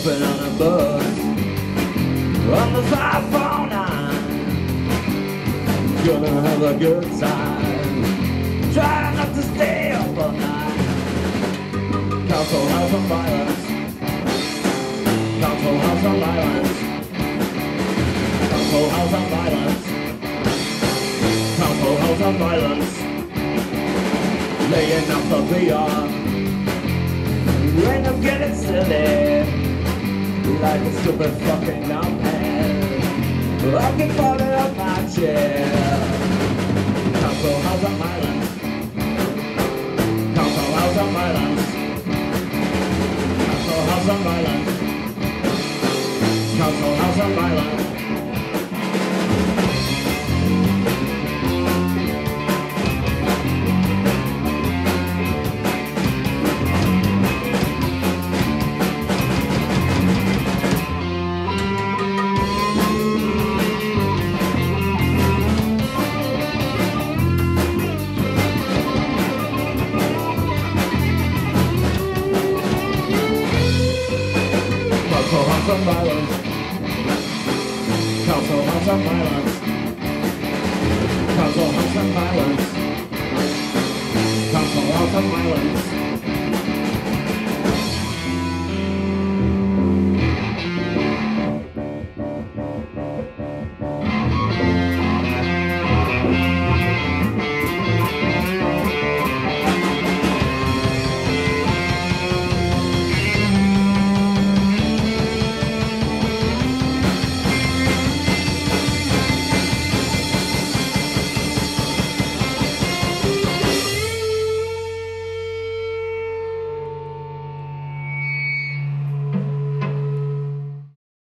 open on a bus on the 549. Gonna have a good time, try not to stay up all night. Council House on violence, Council House on violence, Council House on violence, Council House on violence. Laying off the VR, when I'm getting silly, like a stupid fucking numbhead, I can fall out of my chair. Council House on violence, Council House on violence, Council House on violence, Council House on violence. Council House on violence, Council House on violence, Council House on violence, Council House on violence.